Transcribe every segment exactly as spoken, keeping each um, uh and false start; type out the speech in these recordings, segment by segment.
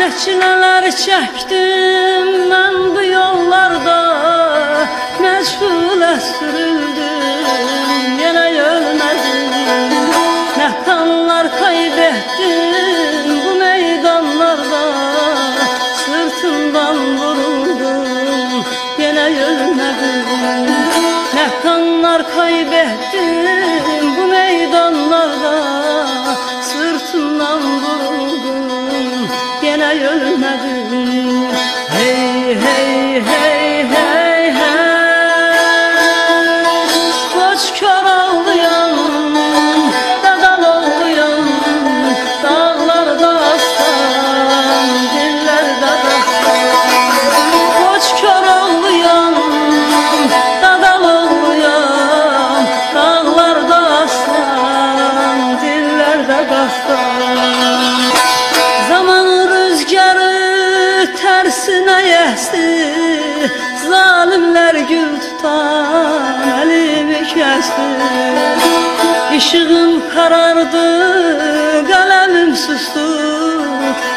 Ne çileler çektim ben bu yollarda, ne çile sürüldüm yine ölmedim. Ne kanlar kaybettim bu meydanlarda, sırtımdan vuruldum yine ölmedim. Ne kanlar kaybettim bu meydanlarda, sırtımdan vuruldum yine ölmedim. Hey hey hey hey hey, koç kör ağlayan, dedal ağlayan, dağlarda aslan, dillerde aslan. Koç kör ağlayan, dedal ağlayan, dağlarda aslan, dillerde aslan. Tersine yesti, zalimler gül tutan elimi kesti. Işığım karardı, kalemim sustu,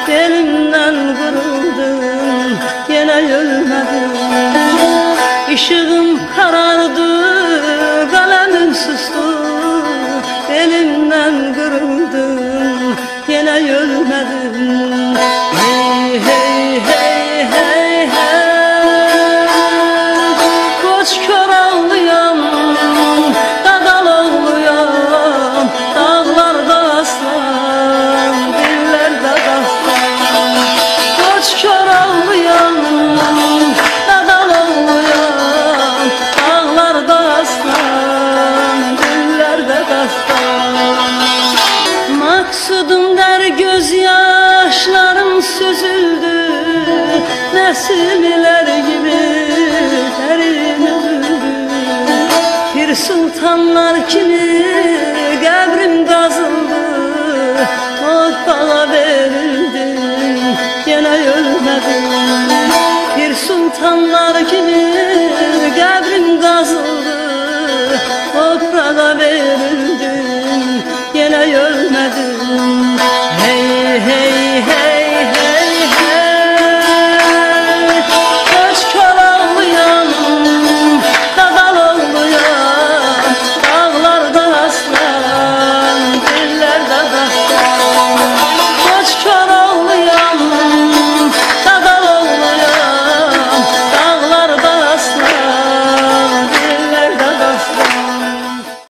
elimden vuruldum yine ölmedim. Işığım karardı, kalemim sustu, elimden vuruldum yine ölmedim. Hey hey hey hey hey, koç kör ağlayan, dadal ağlayan, dağlarda aslan, dillerde aslan. Koç kör ağlayan, dadal ağlayan, dağlarda aslan, dillerde aslan. Maksudum der gözyaşlarım süzüldü, Nesimiler gibi terim üzüldü. Pir sultanlar kimi kabrim kazıldı, toprağa verildim gene ölmedim. Pir sultanlar kimi kabrim kazıldı, toprağa verildim gene ölmedim. Hey hey